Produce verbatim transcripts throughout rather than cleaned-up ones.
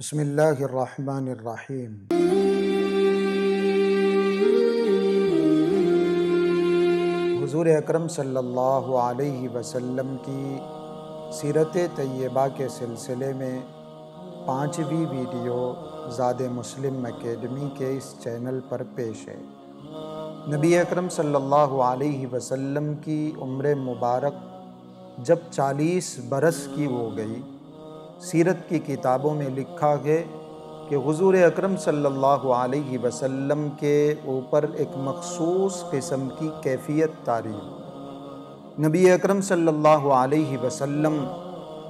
बिस्मिल्लाहिर्रहमानिर्रहीम। हुजूर अकरम सल्लल्लाहु अलैहि वसल्लम की सीरत तय्यबा के सिलसिले में पाँचवीं वीडियो ज़ादे मुस्लिम एकेडमी के इस चैनल पर पेश है। नबी अकरम सल्लल्लाहु अलैहि वसल्लम की उम्र मुबारक जब चालीस बरस की हो गई, सीरत की किताबों में लिखा है कि हुजूर अकरम सल्लल्लाहु अलैहि वसल्लम के ऊपर एक मखसूस किस्म की कैफियत तारी। नबी अकरम सल्लल्लाहु अलैहि वसल्लम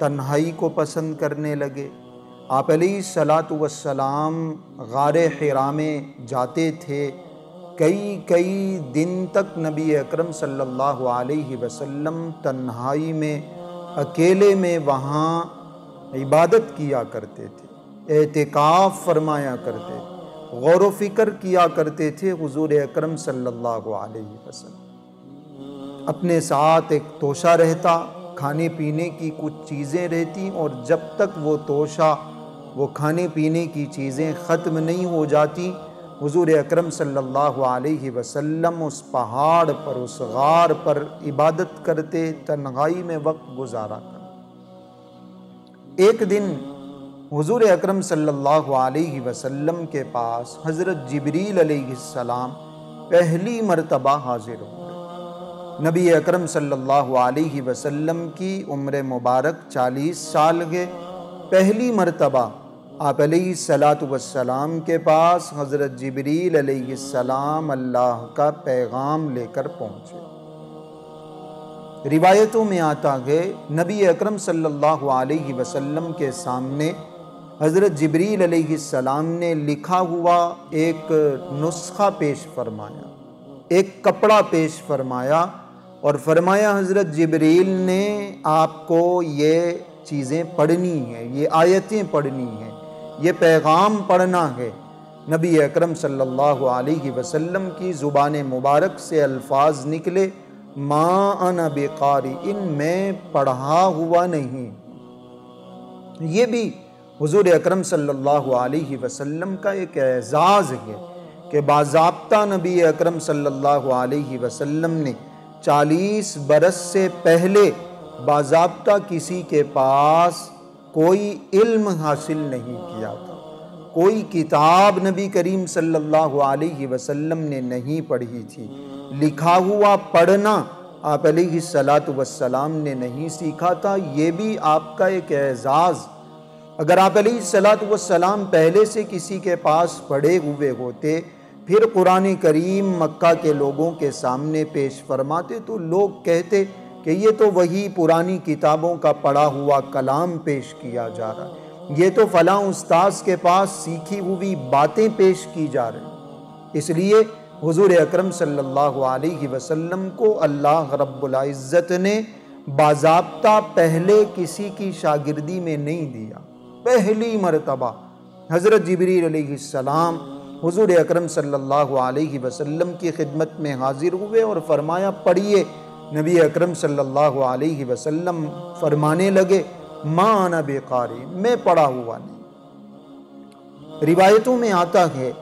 तन्हाई को पसंद करने लगे। आप अलैहिस्सलातु वस्सलाम गारे हिरा में जाते थे। कई कई दिन तक नबी अकरम सल्लल्लाहु अलैहि वसल्लम तन्हाई में, अकेले में वहाँ इबादत किया करते थे, एतिकाफ़ फरमाया करते थे, गौर व फिक्र किया करते थे। हुजूर अकरम सल्लल्लाहु अलैहि वसल्लम अपने साथ एक तोशा रहता, खाने पीने की कुछ चीज़ें रहती, और जब तक वो तोशा, वो खाने पीने की चीज़ें ख़त्म नहीं हो जाती, हुजूर अकरम सल्लल्लाहु अलैहि वसल्लम उस पहाड़ पर, उस गार पर इबादत करते, तन्हाई में वक्त गुजारा करते। एक दिन हुजूर अकरम सल्लल्लाहु अलैहि वसल्लम के पास हज़रत जिब्रील अलैहिस्सलाम पहली मरतबा हाजिर हो गए। नबी अकरम सल्लल्लाहु अलैहि वसल्लम की उम्र मुबारक चालीस साल के पहली मरतबा आप अलैहिस्सलातु वस्सलाम के पास हज़रत जिब्रील अलैहिस्सलाम अल्लाह का पैगाम लेकर पहुँचे। रिवायतों में आता है नबी अकरम सल्लल्लाहु अलैहि वसल्लम के सामने हज़रत जिब्रील अलैहिस्सलाम ने लिखा हुआ एक नुस्खा पेश फरमाया, एक कपड़ा पेश फरमाया और फरमाया हज़रत जिब्रील ने आपको ये चीज़ें पढ़नी है, ये आयतें पढ़नी हैं, ये पैगाम पढ़ना है। नबी अकरम सल्लल्लाहु अलैहि वसल्लम की ज़ुबान मुबारक से अल्फाज निकले, माँ अना बेकारी, इन मैं पढ़ा हुआ नहीं। ये भी हुजूर अकरम सल्लल्लाहु अलैहि वसल्लम का एक एजाज़ है कि बाज़ाब्ता नबी अकरम सल्लल्लाहु अलैहि वसल्लम ने चालीस बरस से पहले बाज़ाब्ता किसी के पास कोई इल्म हासिल नहीं किया था, कोई किताब नबी करीम सल्लल्लाहु अलैहि वसल्लम ने नहीं पढ़ी थी। लिखा हुआ पढ़ना आप अलैहिस्सलातु वस्सलाम ने नहीं सीखा था। ये भी आपका एक एजाज़। अगर आप अलैहिस्सलातु वस्सलाम पहले से किसी के पास पढ़े हुए होते, फिर कुरान करीम मक्का के लोगों के सामने पेश फरमाते तो लोग कहते कि ये तो वही पुरानी किताबों का पढ़ा हुआ कलाम पेश किया जा रहा है, ये तो फ़लाँ उस्ताद के पास सीखी हुई बातें पेश की जा रही। इसलिए हुजूर अकरम सल्लल्लाहु अलैहि वसल्लम को अल्लाह रब्बुल इज़्ज़त ने बाज़ाब्ता पहले किसी की शागिर्दी में नहीं दिया। पहली मरतबा हज़रत जिब्रील अलैहिस्सलाम हुजूर अकरम सल्लल्लाहु अलैहि वसल्लम की खिदमत में हाजिर हुए और फरमाया, पढ़िए। नबी अकरम सल्लल्लाहु अलैहि वसल्लम फरमाने लगे, माँ अना बेकारी, मैं पढ़ा हुआ नहीं। रिवायतों में आता है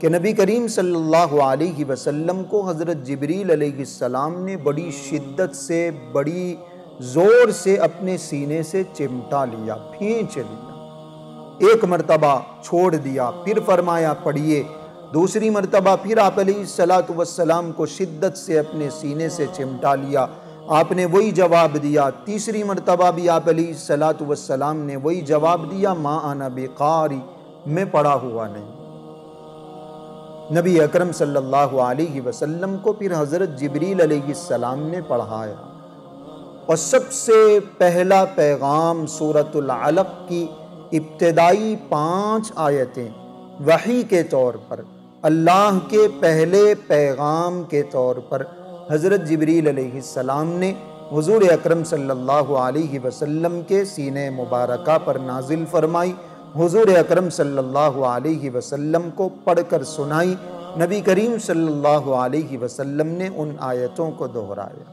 कि नबी करीम सल्लल्लाहु अलैहि वसल्लम को हज़रत जिब्रील अलैहिस्सलाम ने बड़ी शिद्दत से, बड़ी ज़ोर से अपने सीने से चिमटा लिया, खींच लिया। एक मरतबा छोड़ दिया, फिर फरमाया, पढ़िए। दूसरी मरतबा फिर आप अलैहिस्सलातु वस्सलाम को शिद्दत से अपने सीने से चिमटा लिया, आपने वही जवाब दिया। तीसरी मरतबा भी आप अलैहिस्सलातु वस्सलाम ने वही जवाब दिया, माँ अना बेकारी, मैं पढ़ा हुआ नहीं। नबी अकरम सल्लल्लाहु अलैहि वसल्लम को फिर हज़रत जिब्रील अलैहिस्सलाम ने पढ़ाया और सबसे पहला पैगाम सूरत अल-अलक़ की इब्तदाई पाँच आयतें वही के तौर पर, अल्लाह के पहले पैगाम के तौर पर हज़रत जिब्रील अलैहिस्सलाम ने हुज़ूर अकरम सल्लल्लाहु अलैहि वसल्लम के सीने मुबारक पर नाजिल फरमाई, हुजूर अकरम सल्लल्लाहु अलैहि वसल्लम को पढ़कर सुनाई। नबी करीम सल्लल्लाहु अलैहि वसल्लम ने उन आयतों को दोहराया,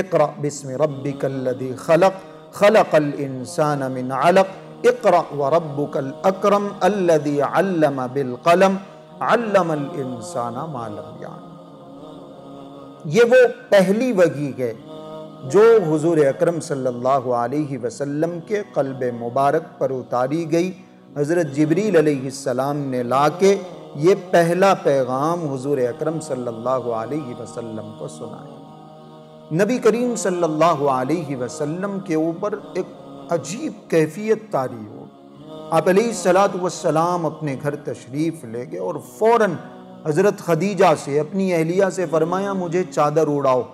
इक़रा बिस्मि रब्बिकल्लज़ी खलक़, खलक़ल इंसान मिन अलक़, इक़रा वरब्बुकल अकरम अल्लज़ी अल्लम बिलक़लम अल्लमल इंसाना मा लम याअलम। ये वो पहली वही है जो हुजूर अकरम सल्लल्लाहु अलैहि वसल्लम के क़ल्ब मुबारक पर उतारी गई। हज़रत जिब्रील अलैहिस्सलाम ने लाके ये पहला पैगाम हुजूर अकरम सल्लल्लाहु अलैहि वसल्लम को सुनाया। नबी करीम सल्लल्लाहु अलैहि वसल्लम के ऊपर एक अजीब कैफियत तारी हो। आप अलैहिस्सलातु वस्सलाम अपने घर तशरीफ़ ले गए और फ़ौरन हज़रत खदीजा से, अपनी अहलिया से फरमाया मुझे चादर उड़ाओ।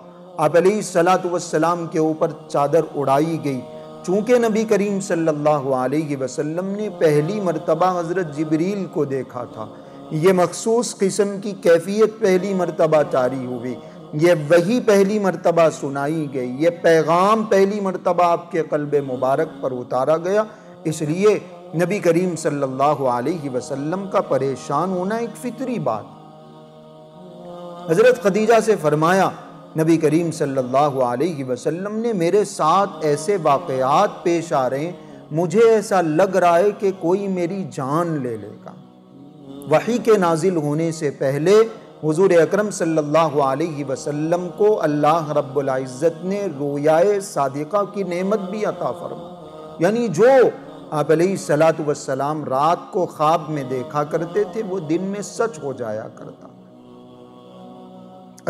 आप अलैहिस्सलातु वस्सलाम के ऊपर चादर उड़ाई गई। चूँकि नबी करीम सल्लल्लाहु अलैहि वसल्लम ने पहली मरतबा हज़रत जिब्रील को देखा था, ये मखसूस किस्म की कैफियत पहली मरतबा जारी हुई, ये वही पहली मरतबा सुनाई गई, ये पैगाम पहली मरतबा आपके क़ल्ब मुबारक पर उतारा गया। इसलिए नबी करीम सल्लल्लाहु अलैहि वसल्लम का परेशान होना एक फ़ितरी बात। हज़रत खदीजा से फ़रमाया नबी करीम सल्लल्लाहु अलैहि वसल्लम ने मेरे साथ ऐसे वाक़यात पेश आ रहे हैं, मुझे ऐसा लग रहा है कि कोई मेरी जान ले लेगा। वही के नाजिल होने से पहले हुजूर अकरम सल्लल्लाहु अलैहि वसल्लम को अल्लाह रब्बुल इज़्ज़त ने रोयाए सादिक़ा की नेमत भी अता फरमाई। यानी जो आप अलैहिस्सलातु वस्सलाम रात को ख्वाब में देखा करते थे वो दिन में सच हो जाया करता।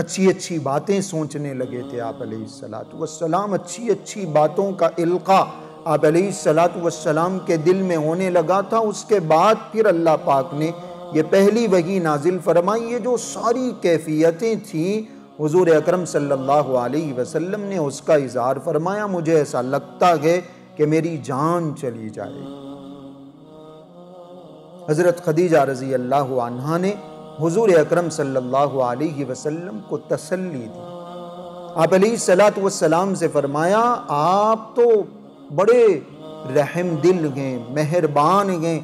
अच्छी अच्छी बातें सोचने लगे थे आप अलैहिस्सलातु वस्सलाम, अच्छी अच्छी बातों का इल्का आप अलैहिस्सलातु वस्सलाम के दिल में होने लगा था। उसके बाद फिर अल्लाह पाक ने ये पहली वही नाजिल फरमाई। ये जो सारी कैफियतें थीं हुजूर अकरम सल्लल्लाहु अलैहि वसल्लम ने उसका इजहार फरमाया, मुझे ऐसा लगता है कि मेरी जान चली जाएगी। हज़रत खदीजा रज़ी अल्लाहु अन्हा ने हुजूर अकरम सल्लल्लाहु अलैहि वसल्लम को तसल्ली दी। आप अलैहिस्सलातु वस्सलाम से फरमाया आप तो बड़े रहमदिल हैं, मेहरबान हैं,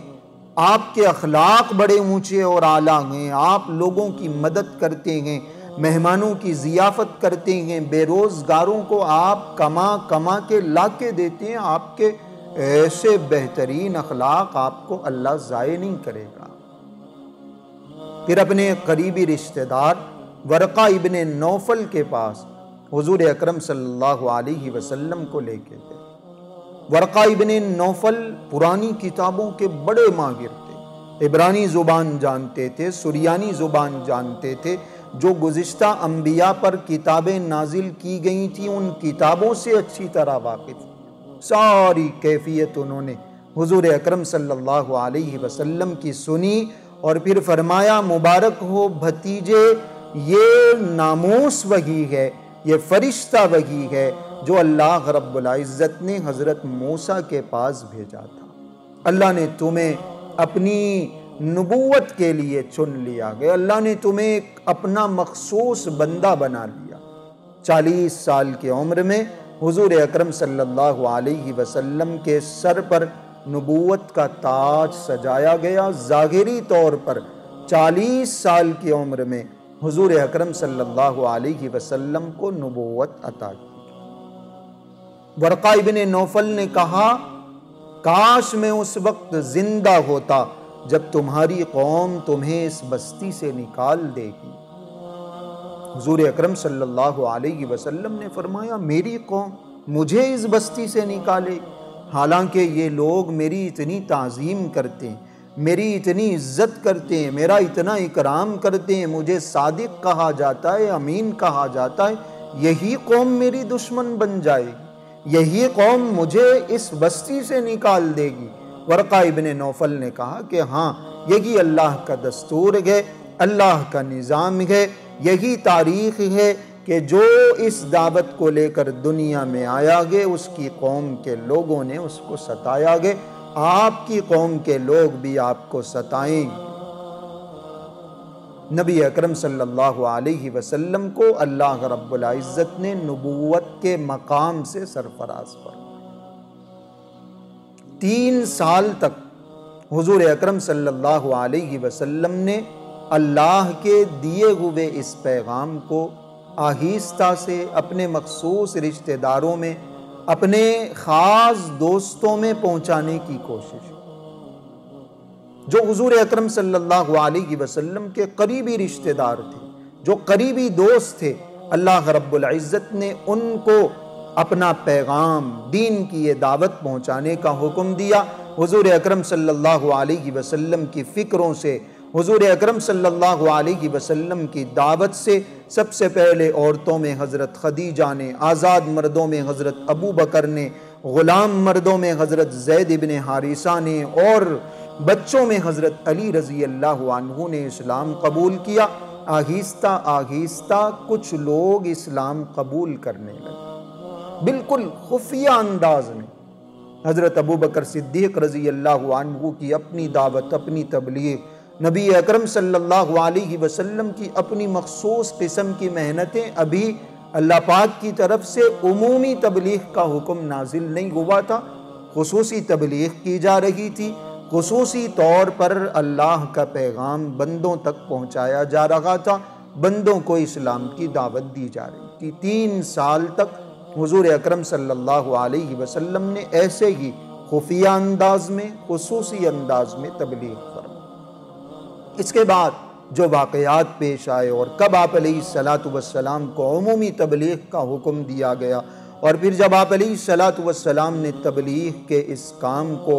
आपके अखलाक बड़े ऊँचे और आला हैं, आप लोगों की मदद करते हैं, मेहमानों की ज़ियाफ़त करते हैं, बेरोज़गारों को आप कमा कमा के ला के देते हैं। आपके ऐसे बेहतरीन अखलाक आपको अल्लाह ज़ाये नहीं करेगा। फिर अपने करीबी रिश्तेदार वरक़ा इबन नौफल के पास हुजूर अकरम सल्लल्लाहु अलैहि वसल्लम को लेके गए। वरक़ा इबन नौफल पुरानी किताबों के बड़े माहिर थे, इब्रानी ज़ुबान जानते थे, सुरियानी ज़ुबान जानते थे। जो गुज़िश्ता अम्बिया पर किताबें नाजिल की गई थी उन किताबों से अच्छी तरह वाकिफ़, सारी कैफियत उन्होंने हुजूर अकरम सल्लल्लाहु अलैहि वसल्लम की सुनी और फिर फरमाया मुबारक हो भतीजे, ये नामूस वही है, ये फरिश्ता वही है जो अल्लाह रब्बुल इज़्ज़त ने हज़रत मूसा के पास भेजा था। अल्लाह ने तुम्हें अपनी नबूवत के लिए चुन लिया गया, अल्लाह ने तुम्हें एक अपना मखसूस बंदा बना लिया। चालीस साल की उम्र में हुजूर अकरम सल्लल्लाहु अलैहि वसल्लम के सर पर नबूवत का ताज सजाया गया। ज़ाहिरी तौर पर चालीस साल की उम्र में हुजूर अकरम सल्लल्लाहु अलैहि वसल्लम को नबूवत अता की। वरक़ा इब्न नौफल ने कहा काश मैं उस वक्त जिंदा होता जब तुम्हारी कौम तुम्हें इस बस्ती से निकाल देगी। हुजूर अकरम सल्लल्लाहु अलैहि वसल्लम ने फरमाया मेरी कौम मुझे इस बस्ती से निकालेगी, हालांकि ये लोग मेरी इतनी ताज़ीम करते हैं, मेरी इतनी इज़्ज़त करते हैं, मेरा इतना इकराम करते हैं, मुझे सादिक कहा जाता है, अमीन कहा जाता है, यही कौम मेरी दुश्मन बन जाएगी, यही कौम मुझे इस बस्ती से निकाल देगी। वरक़ा इब्न नौफल ने कहा कि हाँ यही अल्लाह का दस्तूर है, अल्लाह का निज़ाम है, यही तारीख़ है कि जो इस दावत को लेकर दुनिया में आया गए उसकी कौम के लोगों ने उसको सताया गए, आपकी कौम के लोग भी आपको सताएंगे। नबी अकरम सल्लल्लाहु अलैहि वसल्लम को अल्लाह रब्बुल इज़्ज़त ने नबूवत के मकाम से सरफराज पर तीन साल तक हुजूर अकरम सल्लल्लाहु अलैहि वसल्लम ने अल्लाह के दिए हुए इस पैगाम को आहिस्ता से अपने मखसूस रिश्तेदारों में अपने खास दोस्तों में पहुंचाने की कोशिश, जो हुजूर अकरम सल्लल्लाहु अलैहि वसल्लम के करीबी रिश्तेदार थे, जो करीबी दोस्त थे, अल्लाह रब्बुल इज़्ज़त ने उनको अपना पैगाम, दीन की ये दावत पहुंचाने का हुक्म दिया। हुजूर अकरम सल्लल्लाहु अलैहि वसल्लम की फ़िक्रों से, हुजूर अकरम सल्लल्लाहु अलैहि वसल्लम की दावत से सबसे पहले औरतों में हज़रत खदीजा ने, आज़ाद मर्दों में हज़रत अबू बकर ने, ग़ुलाम मर्दों में हज़रत ज़ैद इब्न हारिसा ने और बच्चों में हज़रत अली रज़ी अल्लाहु अन्हु ने इस्लाम कबूल किया। आहिस्ता आहिस्ता कुछ लोग इस्लाम कबूल करने लगे, बिल्कुल खुफिया अंदाज में। हज़रत अबू बकर सिद्दीक रज़ी अल्लाहु अन्हु की अपनी दावत, अपनी तबलीग, नबी अकरम सल्लल्लाहु अलैहि वसल्लम की अपनी मखसूस किस्म की मेहनतें, अभी अल्लाह पाक की तरफ से उमूमी तबलीग का हुक्म नाजिल नहीं हुआ था, खुसूसी तबलीग की जा रही थी, खुसूसी तौर पर अल्लाह का पैगाम बंदों तक पहुँचाया जा रहा था, बंदों को इस्लाम की दावत दी जा रही थी। तीन साल तक हुजूर अकरम सल्लल्लाहु अलैहि वसल्लम ने ऐसे ही खुफिया अंदाज में, खुसूसी अंदाज में तबलीग फरमाई। इसके बाद जो वाक़यात पेश आए और कब आप अलैहिस्सलातु वस्सलाम को उमूमी तबलीग का हुक्म दिया गया और फिर जब आप अलैहिस्सलातु वस्सलाम ने तबलीग के इस काम को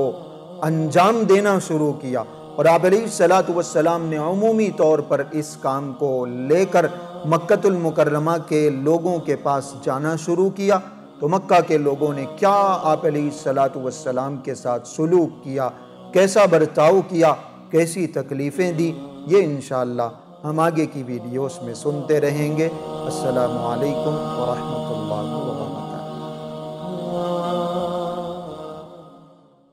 अंजाम देना शुरू किया और आप अलैहिस्सलातु वस्सलाम ने अमूमी तौर पर इस काम को लेकर मक्कतुल मुकर्रमा के लोगों के पास जाना शुरू किया, तो मक्का के लोगों ने क्या आप अलैहिस्सलातु वस्सलाम के साथ सुलूक किया, कैसा बर्ताव किया, कैसी तकलीफ़ें दी, ये इंशाअल्लाह हम आगे की वीडियोस में सुनते रहेंगे। अस्सलामु अलैकुम व रहमतुल्लाह।